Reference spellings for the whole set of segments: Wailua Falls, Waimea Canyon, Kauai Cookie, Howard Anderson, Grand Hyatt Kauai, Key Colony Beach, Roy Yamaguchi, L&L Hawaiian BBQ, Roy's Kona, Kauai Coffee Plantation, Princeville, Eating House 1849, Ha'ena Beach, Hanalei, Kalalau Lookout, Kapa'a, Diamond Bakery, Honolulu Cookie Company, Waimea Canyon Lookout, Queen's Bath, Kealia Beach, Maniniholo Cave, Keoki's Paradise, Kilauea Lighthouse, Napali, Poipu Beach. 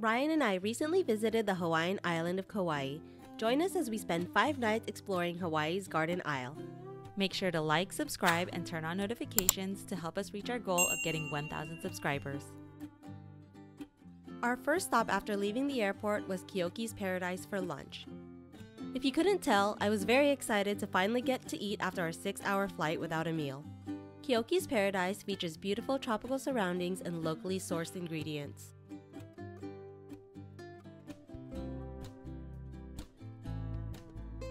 Ryan and I recently visited the Hawaiian island of Kauai. Join us as we spend 5 nights exploring Hawaii's Garden Isle. Make sure to like, subscribe, and turn on notifications to help us reach our goal of getting 1,000 subscribers. Our first stop after leaving the airport was Keoki's Paradise for lunch. If you couldn't tell, I was very excited to finally get to eat after our 6-hour flight without a meal. Keoki's Paradise features beautiful tropical surroundings and locally sourced ingredients.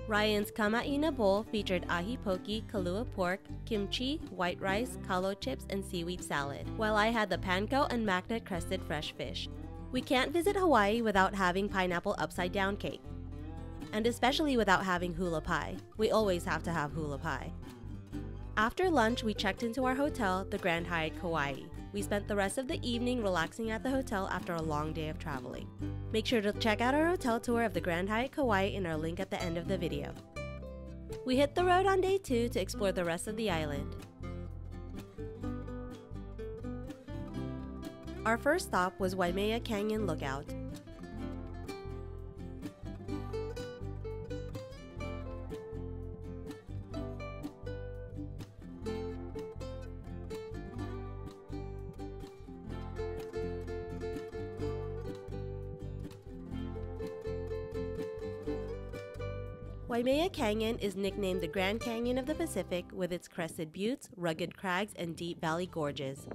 Ryan's kama'ina bowl featured ahi poki, kalua pork, kimchi, white rice, kalo chips, and seaweed salad, while I had the panko and magna crested fresh fish. We can't visit Hawaii without having pineapple upside down cake, and especially without having hula pie. We always have to have hula pie. After lunch, we checked into our hotel, the Grand Hyatt Kauai. We spent the rest of the evening relaxing at the hotel after a long day of traveling. Make sure to check out our hotel tour of the Grand Hyatt Kauai in our link at the end of the video. We hit the road on day 2 to explore the rest of the island. Our first stop was Waimea Canyon Lookout. Waimea Canyon is nicknamed the Grand Canyon of the Pacific with its crested buttes, rugged crags, and deep valley gorges.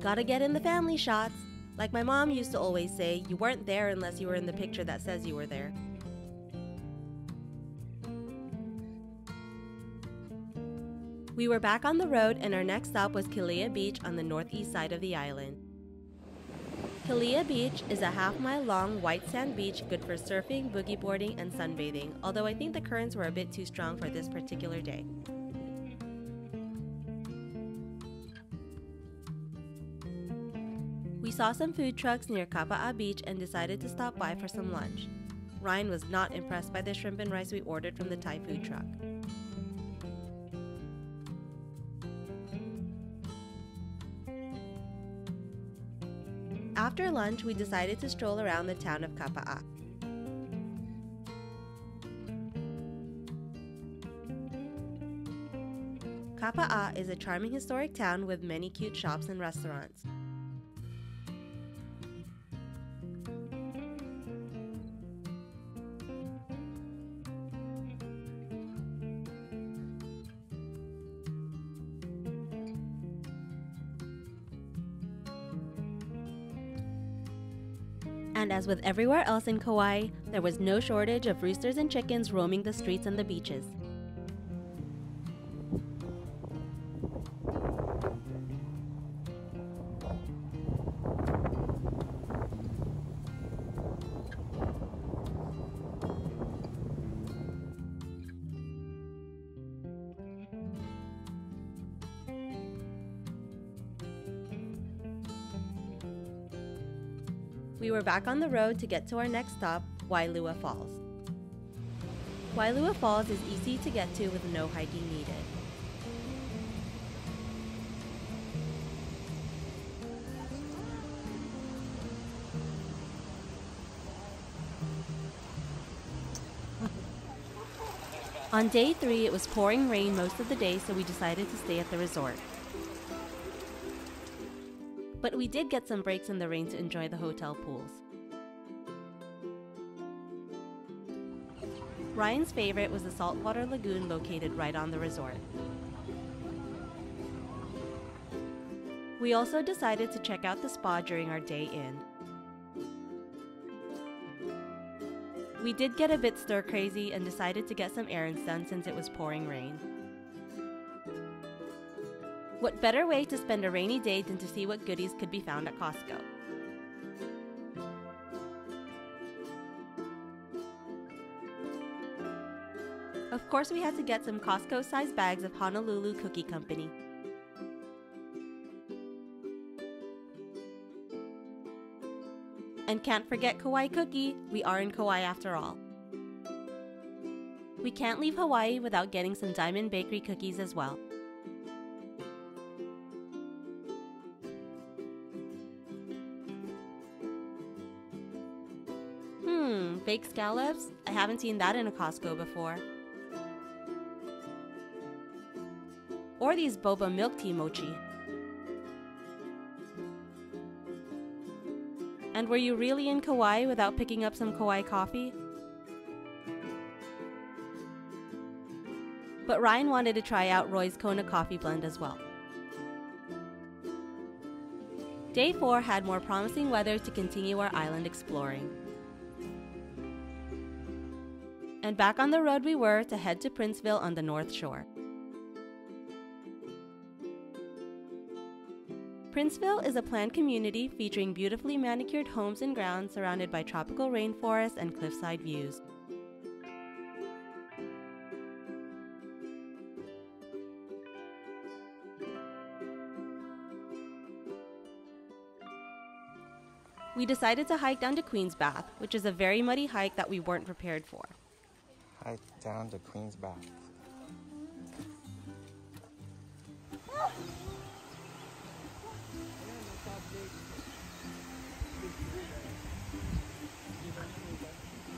Gotta get in the family shots! Like my mom used to always say, you weren't there unless you were in the picture that says you were there. We were back on the road and our next stop was Kealia Beach on the northeast side of the island. Kealia Beach is a half-mile-long white sand beach good for surfing, boogie boarding, and sunbathing, although I think the currents were a bit too strong for this particular day. We saw some food trucks near Kapa'a Beach and decided to stop by for some lunch. Ryan was not impressed by the shrimp and rice we ordered from the Thai food truck. After lunch, we decided to stroll around the town of Kapa'a. Kapa'a is a charming historic town with many cute shops and restaurants. And as with everywhere else in Kauai, there was no shortage of roosters and chickens roaming the streets and the beaches. We were back on the road to get to our next stop, Wailua Falls. Wailua Falls is easy to get to with no hiking needed. On day 3, it was pouring rain most of the day, so we decided to stay at the resort. But we did get some breaks in the rain to enjoy the hotel pools. Ryan's favorite was the saltwater lagoon located right on the resort. We also decided to check out the spa during our day in. We did get a bit stir-crazy and decided to get some errands done since it was pouring rain. What better way to spend a rainy day than to see what goodies could be found at Costco? Of course, we had to get some Costco-sized bags of Honolulu Cookie Company. And can't forget Kauai Cookie, we are in Kauai after all. We can't leave Hawaii without getting some Diamond Bakery cookies as well. Baked scallops? I haven't seen that in a Costco before. Or these boba milk tea mochi. And were you really in Kauai without picking up some Kauai coffee? But Ryan wanted to try out Roy's Kona coffee blend as well. Day 4 had more promising weather to continue our island exploring. And back on the road we were to head to Princeville on the North Shore. Princeville is a planned community featuring beautifully manicured homes and grounds surrounded by tropical rainforests and cliffside views. We decided to hike down to Queen's Bath, which is a very muddy hike that we weren't prepared for. Hike down to Queen's Bath.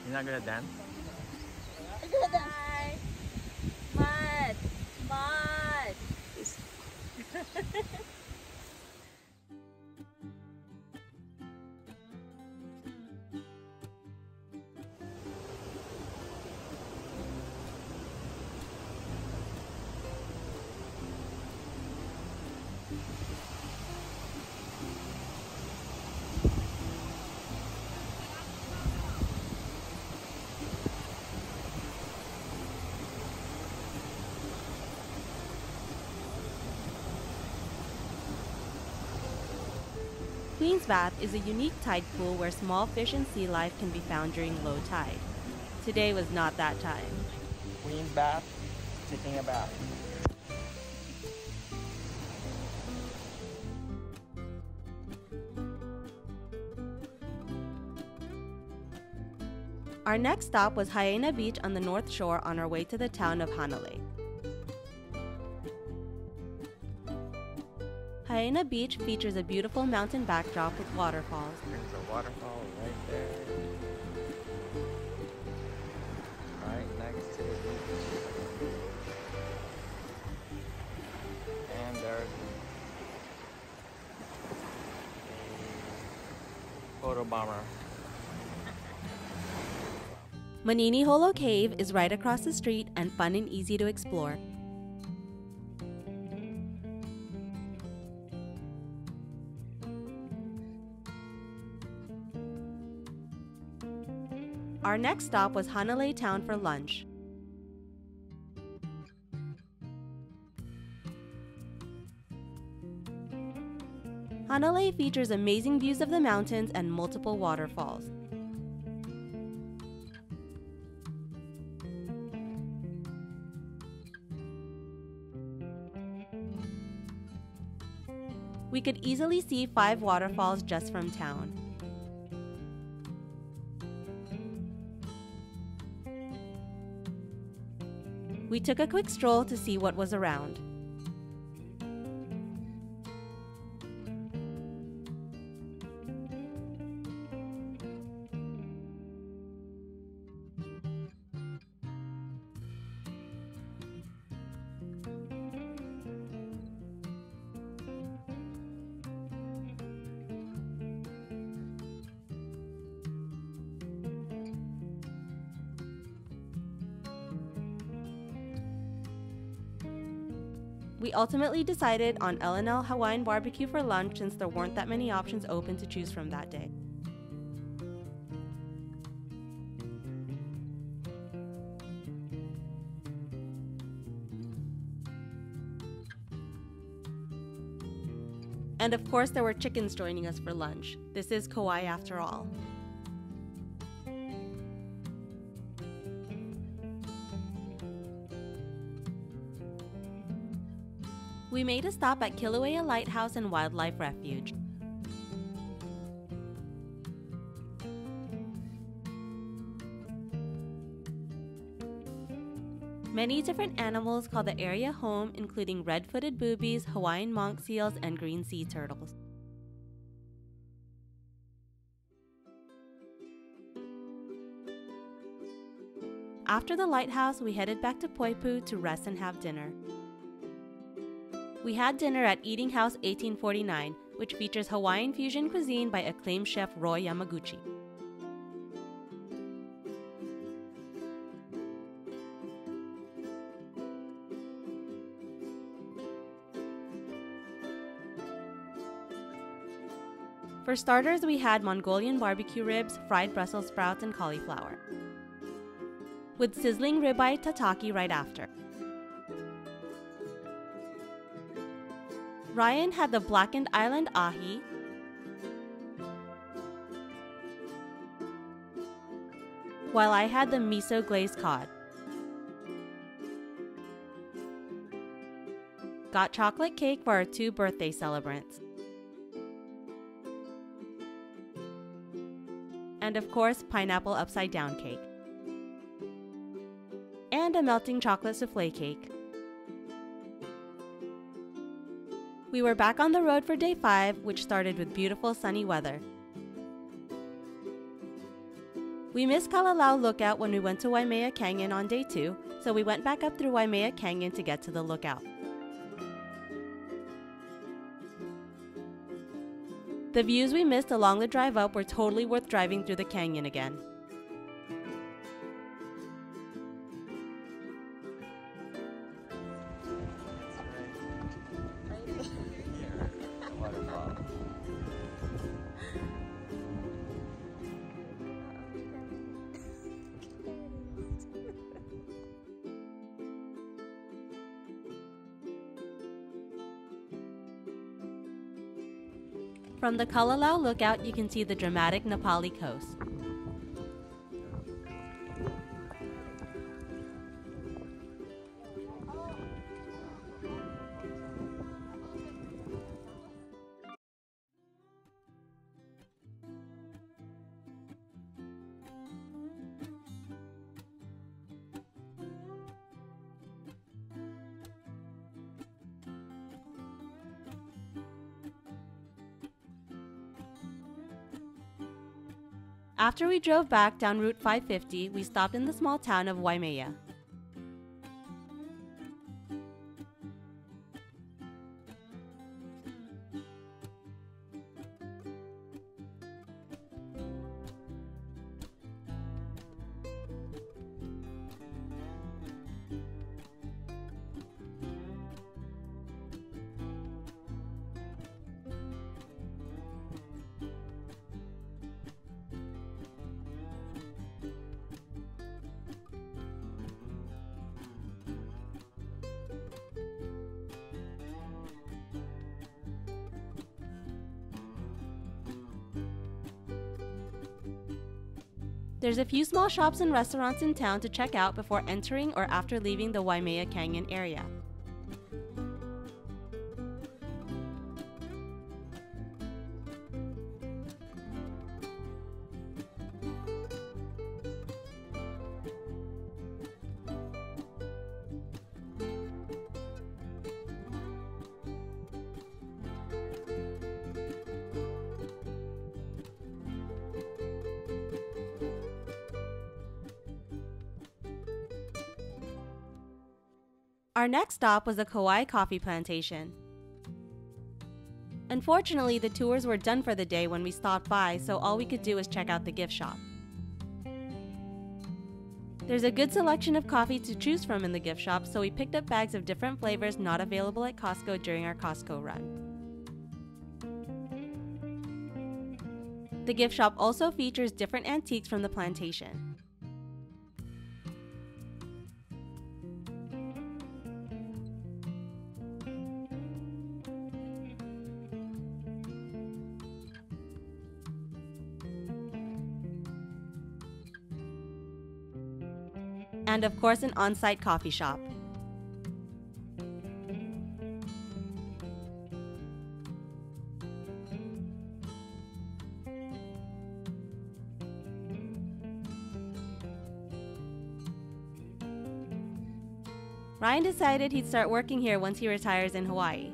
You're not gonna dance? I'm gonna die! Mud! Mud! Queen's Bath is a unique tide pool where small fish and sea life can be found during low tide. Today was not that time. Queen's Bath, taking a bath. Our next stop was Ha'ena Beach on the North Shore on our way to the town of Hanalei. Ha'ena Beach features a beautiful mountain backdrop with waterfalls. There's a waterfall right there. Right next to the beach. And there's a photo bomber. Maniniholo Cave is right across the street and fun and easy to explore. Our next stop was Hanalei Town for lunch. Hanalei features amazing views of the mountains and multiple waterfalls. We could easily see 5 waterfalls just from town. We took a quick stroll to see what was around. We ultimately decided on L&L Hawaiian BBQ for lunch since there weren't that many options open to choose from that day. And of course there were chickens joining us for lunch. This is Kauai after all. We made a stop at Kilauea Lighthouse and Wildlife Refuge. Many different animals call the area home, including red-footed boobies, Hawaiian monk seals, and green sea turtles. After the lighthouse, we headed back to Poipu to rest and have dinner. We had dinner at Eating House 1849, which features Hawaiian fusion cuisine by acclaimed chef Roy Yamaguchi. For starters, we had Mongolian barbecue ribs, fried Brussels sprouts, and cauliflower, with sizzling ribeye tataki right after. Ryan had the blackened island ahi, while I had the miso glazed cod. Got chocolate cake for our two birthday celebrants. And of course, pineapple upside down cake. And a melting chocolate souffle cake. We were back on the road for day 5, which started with beautiful sunny weather. We missed Kalalau Lookout when we went to Waimea Canyon on day 2, so we went back up through Waimea Canyon to get to the lookout. The views we missed along the drive up were totally worth driving through the canyon again. From the Kalalau Lookout, you can see the dramatic Napali coast. After we drove back down Route 550, we stopped in the small town of Waimea. There's a few small shops and restaurants in town to check out before entering or after leaving the Waimea Canyon area. Our next stop was the Kauai Coffee Plantation. Unfortunately, the tours were done for the day when we stopped by, so all we could do was check out the gift shop. There's a good selection of coffee to choose from in the gift shop, so we picked up bags of different flavors not available at Costco during our Costco run. The gift shop also features different antiques from the plantation. And of course, an on-site coffee shop. Ryan decided he'd start working here once he retires in Hawaii.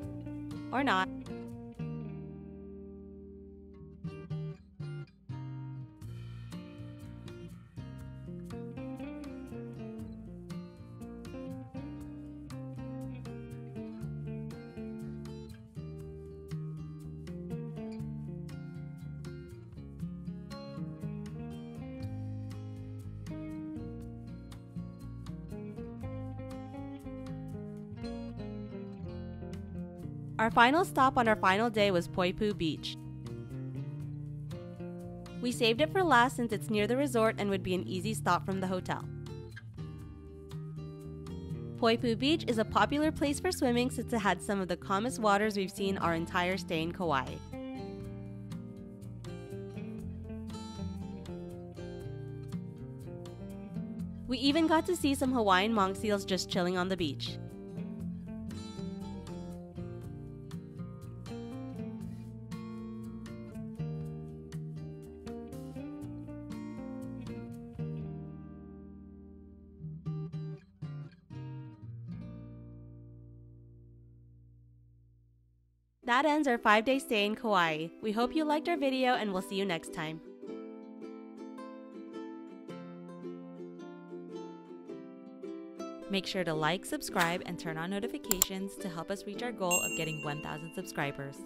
Or not. Our final stop on our final day was Poipu Beach. We saved it for last since it's near the resort and would be an easy stop from the hotel. Poipu Beach is a popular place for swimming since it had some of the calmest waters we've seen our entire stay in Kauai. We even got to see some Hawaiian monk seals just chilling on the beach. That ends our 5-day stay in Kauai. We hope you liked our video and we'll see you next time. Make sure to like, subscribe, and turn on notifications to help us reach our goal of getting 1,000 subscribers.